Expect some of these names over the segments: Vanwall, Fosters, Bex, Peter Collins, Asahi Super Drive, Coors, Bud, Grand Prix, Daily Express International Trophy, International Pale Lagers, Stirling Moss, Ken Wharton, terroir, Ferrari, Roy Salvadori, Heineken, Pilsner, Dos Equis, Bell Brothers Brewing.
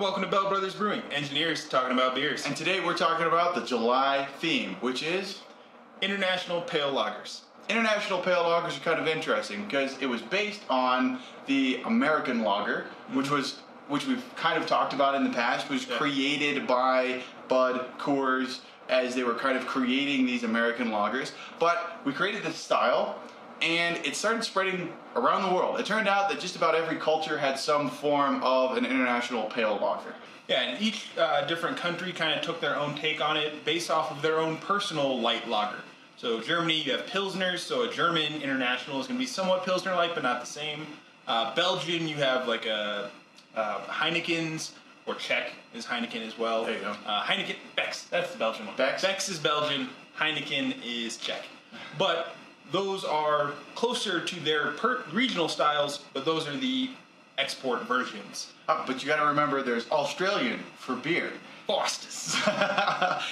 Welcome to Bell Brothers Brewing, engineers talking about beers. And today we're talking about the July theme, which is International Pale Lagers. International Pale Lagers are kind of interesting because it was based on the American lager, which we've kind of talked about in the past, was created by Bud, Coors, as they were kind of creating these American lagers. But we created this style, and it started spreading around the world. It turned out that just about every culture had some form of an international pale lager. Yeah, and each different country kind of took their own take on it based off of their own personal light lager. So Germany, you have Pilsners, so a German international is going to be somewhat Pilsner-like, but not the same. Belgian, you have like a Heineken's, or Czech is Heineken as well. There you go. Heineken, Bex, that's the Belgian one. Bex is Belgian, Heineken is Czech. But those are closer to their regional styles, but those are the export versions. But you got to remember, there's Australian for beer. Fosters.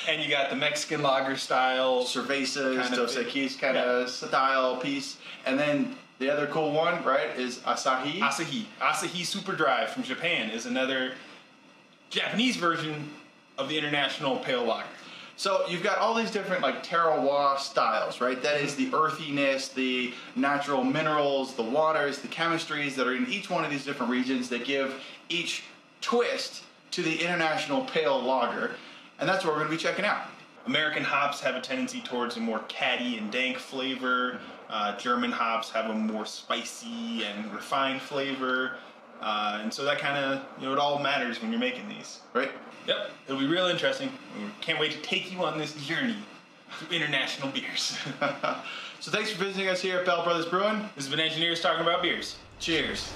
And you got the Mexican lager style. Cervezas, Dos Equis kind of style piece. And then the other cool one, right, is Asahi. Asahi Super Drive from Japan is another Japanese version of the international pale lager. So you've got all these different like terroir styles, right? That is the earthiness, the natural minerals, the waters, the chemistries that are in each one of these different regions that give each twist to the international pale lager. And that's what we're going to be checking out. American hops have a tendency towards a more catty and dank flavor. German hops have a more spicy and refined flavor. And so that kind of, it all matters when you're making these. Right? Yep. It'll be real interesting. Can't wait to take you on this journey through international beers. So thanks for visiting us here at Bell Brothers Brewing. This has been Engineers Talking About Beers. Cheers.